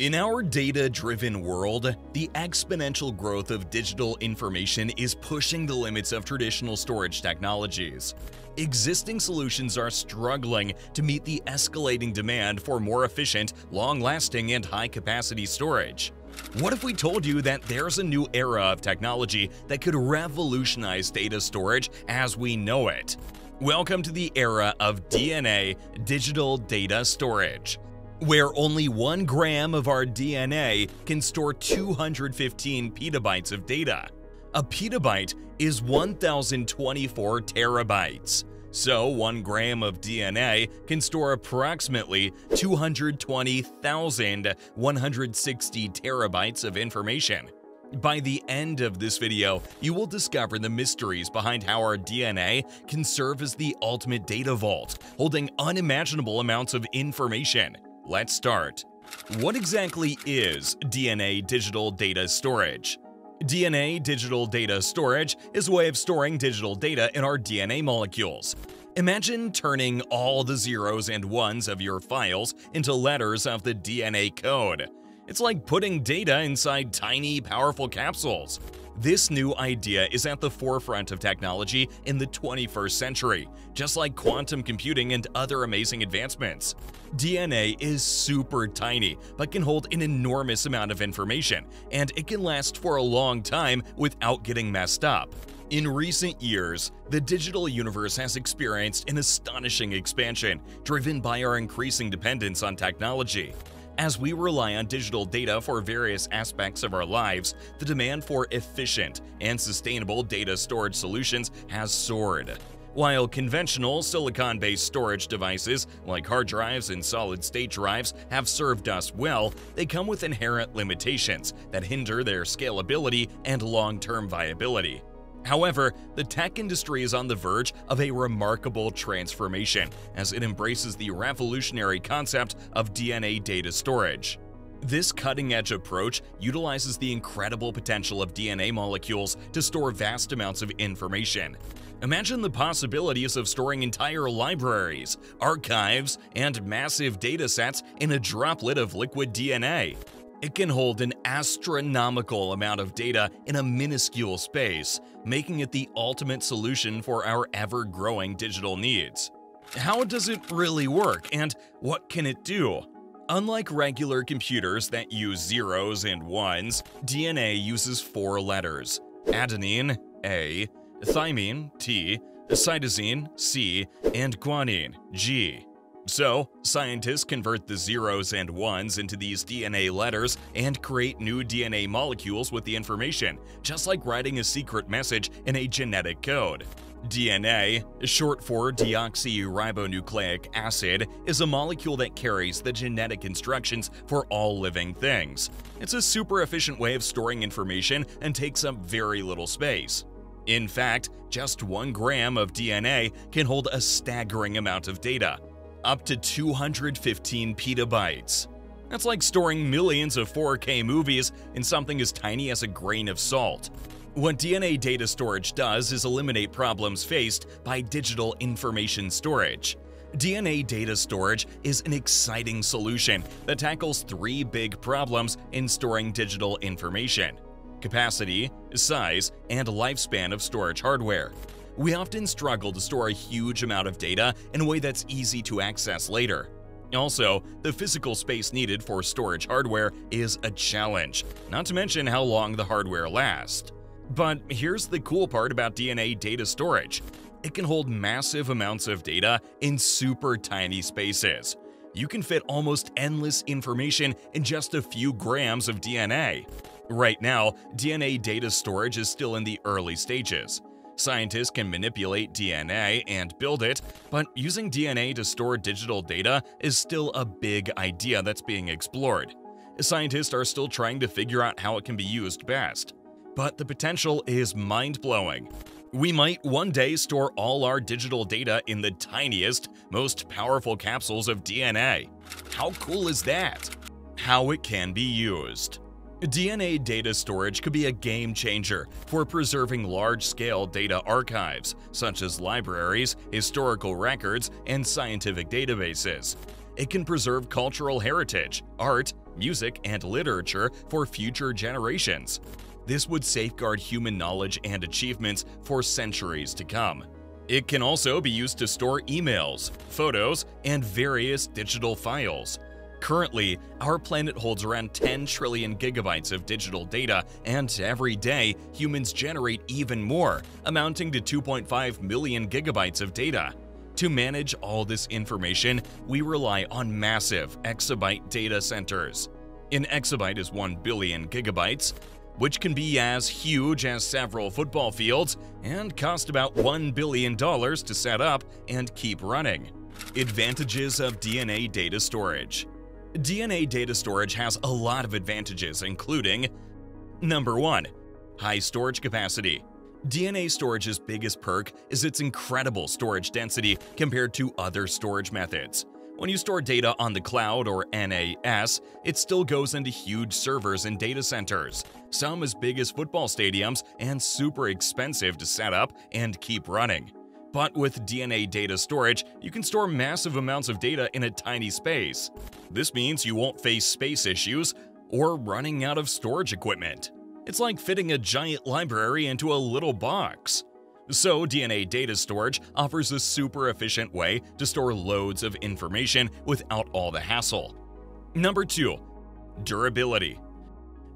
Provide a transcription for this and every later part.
In our data-driven world, the exponential growth of digital information is pushing the limits of traditional storage technologies. Existing solutions are struggling to meet the escalating demand for more efficient, long-lasting, and high-capacity storage. What if we told you that there's a new era of technology that could revolutionize data storage as we know it? Welcome to the era of DNA digital data storage, where only 1 gram of our DNA can store 215 petabytes of data. A petabyte is 1,024 terabytes, so 1 gram of DNA can store approximately 220,160 terabytes of information. By the end of this video, you will discover the mysteries behind how our DNA can serve as the ultimate data vault, holding unimaginable amounts of information. Let's start. What exactly is DNA digital data storage? DNA digital data storage is a way of storing digital data in our DNA molecules. Imagine turning all the zeros and ones of your files into letters of the DNA code. It's like putting data inside tiny, powerful capsules. This new idea is at the forefront of technology in the 21st century, just like quantum computing and other amazing advancements. DNA is super tiny, but can hold an enormous amount of information, and it can last for a long time without getting messed up. In recent years, the digital universe has experienced an astonishing expansion, driven by our increasing dependence on technology. As we rely on digital data for various aspects of our lives, the demand for efficient and sustainable data storage solutions has soared. While conventional silicon-based storage devices like hard drives and solid-state drives have served us well, they come with inherent limitations that hinder their scalability and long-term viability. However, the tech industry is on the verge of a remarkable transformation as it embraces the revolutionary concept of DNA data storage. This cutting-edge approach utilizes the incredible potential of DNA molecules to store vast amounts of information. Imagine the possibilities of storing entire libraries, archives, and massive datasets in a droplet of liquid DNA. It can hold an astronomical amount of data in a minuscule space, making it the ultimate solution for our ever-growing digital needs. How does it really work, and what can it do? Unlike regular computers that use zeros and ones, DNA uses 4 letters: adenine, A, thymine, T, cytosine, C, and guanine, G. So, scientists convert the zeros and ones into these DNA letters and create new DNA molecules with the information, just like writing a secret message in a genetic code. DNA, short for deoxyribonucleic acid, is a molecule that carries the genetic instructions for all living things. It's a super efficient way of storing information and takes up very little space. In fact, just 1 gram of DNA can hold a staggering amount of data. Up to 215 petabytes. That's like storing millions of 4K movies in something as tiny as a grain of salt. What DNA data storage does is eliminate problems faced by digital information storage. DNA data storage is an exciting solution that tackles 3 big problems in storing digital information: capacity, size, and lifespan of storage hardware. We often struggle to store a huge amount of data in a way that's easy to access later. Also, the physical space needed for storage hardware is a challenge, not to mention how long the hardware lasts. But here's the cool part about DNA data storage. It can hold massive amounts of data in super tiny spaces. You can fit almost endless information in just a few grams of DNA. Right now, DNA data storage is still in the early stages. Scientists can manipulate DNA and build it, but using DNA to store digital data is still a big idea that's being explored. Scientists are still trying to figure out how it can be used best. But the potential is mind-blowing. We might one day store all our digital data in the tiniest, most powerful capsules of DNA. How cool is that? How it can be used. DNA data storage could be a game changer for preserving large-scale data archives, such as libraries, historical records, and scientific databases. It can preserve cultural heritage, art, music, and literature for future generations. This would safeguard human knowledge and achievements for centuries to come. It can also be used to store emails, photos, and various digital files. Currently, our planet holds around 10 trillion gigabytes of digital data, and every day, humans generate even more, amounting to 2.5 million gigabytes of data. To manage all this information, we rely on massive exabyte data centers. An exabyte is 1 billion gigabytes, which can be as huge as several football fields and cost about $1 billion to set up and keep running. Advantages of DNA data storage. DNA data storage has a lot of advantages, including Number 1. High storage capacity. DNA storage's biggest perk is its incredible storage density compared to other storage methods. When you store data on the cloud or NAS, it still goes into huge servers and data centers, some as big as football stadiums and super expensive to set up and keep running. But with DNA data storage, you can store massive amounts of data in a tiny space. This means you won't face space issues or running out of storage equipment. It's like fitting a giant library into a little box. So DNA data storage offers a super efficient way to store loads of information without all the hassle. Number 2. Durability.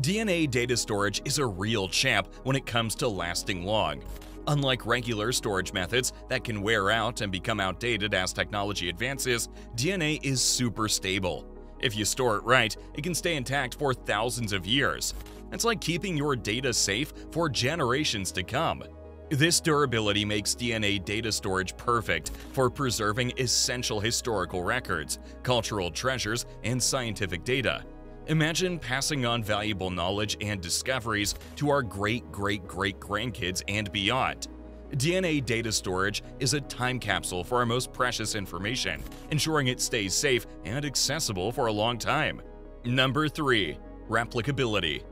DNA data storage is a real champ when it comes to lasting long. Unlike regular storage methods that can wear out and become outdated as technology advances, DNA is super stable. If you store it right, it can stay intact for thousands of years. It's like keeping your data safe for generations to come. This durability makes DNA data storage perfect for preserving essential historical records, cultural treasures, and scientific data. Imagine passing on valuable knowledge and discoveries to our great-great-great-grandkids and beyond. DNA data storage is a time capsule for our most precious information, ensuring it stays safe and accessible for a long time. Number 3. Replicability.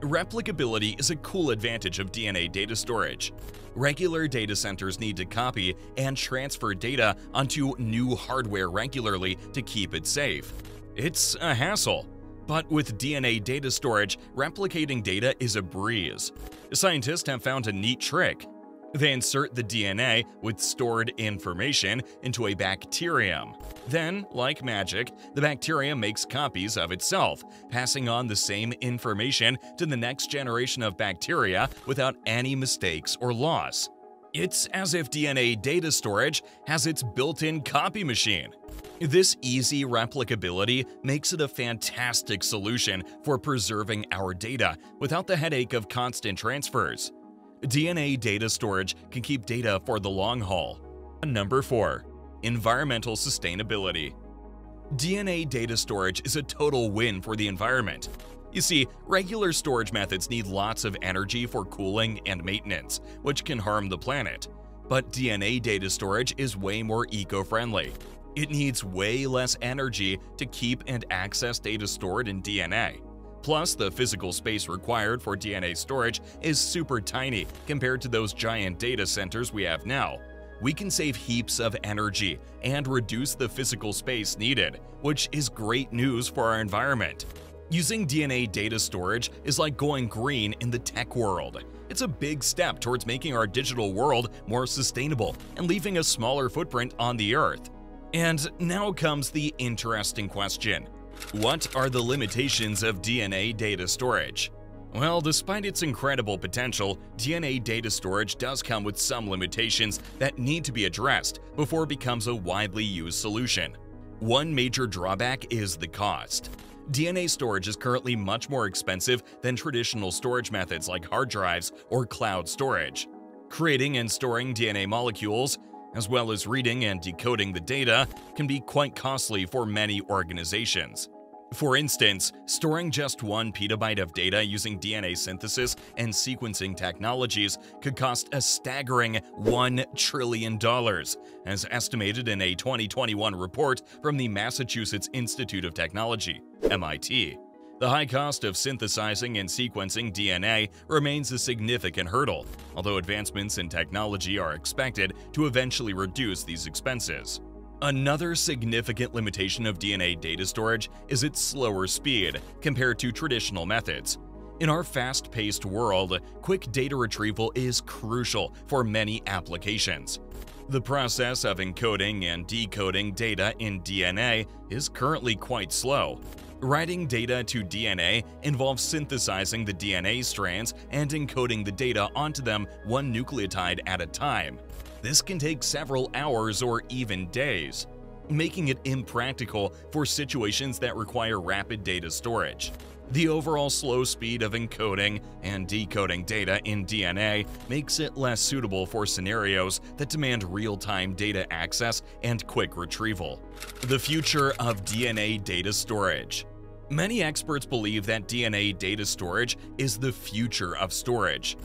Replicability is a cool advantage of DNA data storage. Regular data centers need to copy and transfer data onto new hardware regularly to keep it safe. It's a hassle. But with DNA data storage, replicating data is a breeze. Scientists have found a neat trick. They insert the DNA with stored information into a bacterium. Then, like magic, the bacterium makes copies of itself, passing on the same information to the next generation of bacteria without any mistakes or loss. It's as if DNA data storage has its built-in copy machine. This easy replicability makes it a fantastic solution for preserving our data without the headache of constant transfers. DNA data storage can keep data for the long haul. Number 4. Environmental sustainability. DNA data storage is a total win for the environment. You see, regular storage methods need lots of energy for cooling and maintenance, which can harm the planet. But DNA data storage is way more eco-friendly. It needs way less energy to keep and access data stored in DNA. Plus, the physical space required for DNA storage is super tiny compared to those giant data centers we have now. We can save heaps of energy and reduce the physical space needed, which is great news for our environment. Using DNA data storage is like going green in the tech world. It's a big step towards making our digital world more sustainable and leaving a smaller footprint on the Earth. And now comes the interesting question. What are the limitations of DNA data storage? Well, despite its incredible potential, DNA data storage does come with some limitations that need to be addressed before it becomes a widely used solution. One major drawback is the cost. DNA storage is currently much more expensive than traditional storage methods like hard drives or cloud storage. Creating and storing DNA molecules, as well as reading and decoding the data, can be quite costly for many organizations. For instance, storing just 1 petabyte of data using DNA synthesis and sequencing technologies could cost a staggering $1 trillion, as estimated in a 2021 report from the Massachusetts Institute of Technology, MIT. The high cost of synthesizing and sequencing DNA remains a significant hurdle, although advancements in technology are expected to eventually reduce these expenses. Another significant limitation of DNA data storage is its slower speed compared to traditional methods. In our fast-paced world, quick data retrieval is crucial for many applications. The process of encoding and decoding data in DNA is currently quite slow. Writing data to DNA involves synthesizing the DNA strands and encoding the data onto them one nucleotide at a time. This can take several hours or even days, making it impractical for situations that require rapid data storage. The overall slow speed of encoding and decoding data in DNA makes it less suitable for scenarios that demand real-time data access and quick retrieval. The future of DNA data storage. Many experts believe that DNA data storage is the future of storage.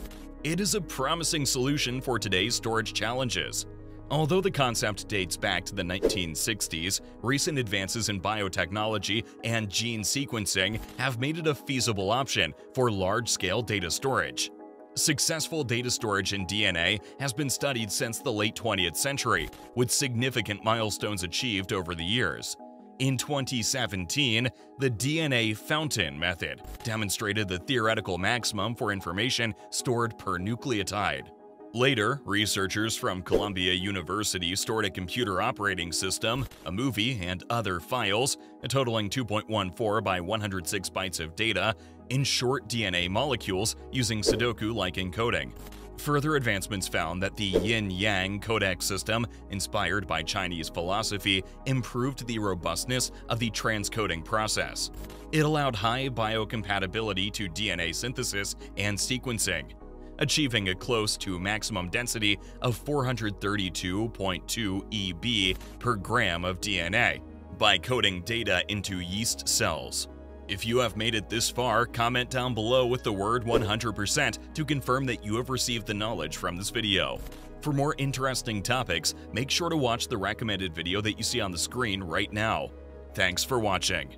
It is a promising solution for today's storage challenges. Although the concept dates back to the 1960s, recent advances in biotechnology and gene sequencing have made it a feasible option for large-scale data storage. Successful data storage in DNA has been studied since the late 20th century, with significant milestones achieved over the years. In 2017, the DNA fountain method demonstrated the theoretical maximum for information stored per nucleotide. Later, researchers from Columbia University stored a computer operating system, a movie, and other files, totaling 2.14 by 106 bytes of data, in short DNA molecules using Sudoku-like encoding. Further advancements found that the Yin-Yang codec system, inspired by Chinese philosophy, improved the robustness of the transcoding process. It allowed high biocompatibility to DNA synthesis and sequencing, achieving a close to maximum density of 432.2 EB per gram of DNA by coding data into yeast cells. If you have made it this far, comment down below with the word 100% to confirm that you have received the knowledge from this video. For more interesting topics, make sure to watch the recommended video that you see on the screen right now. Thanks for watching.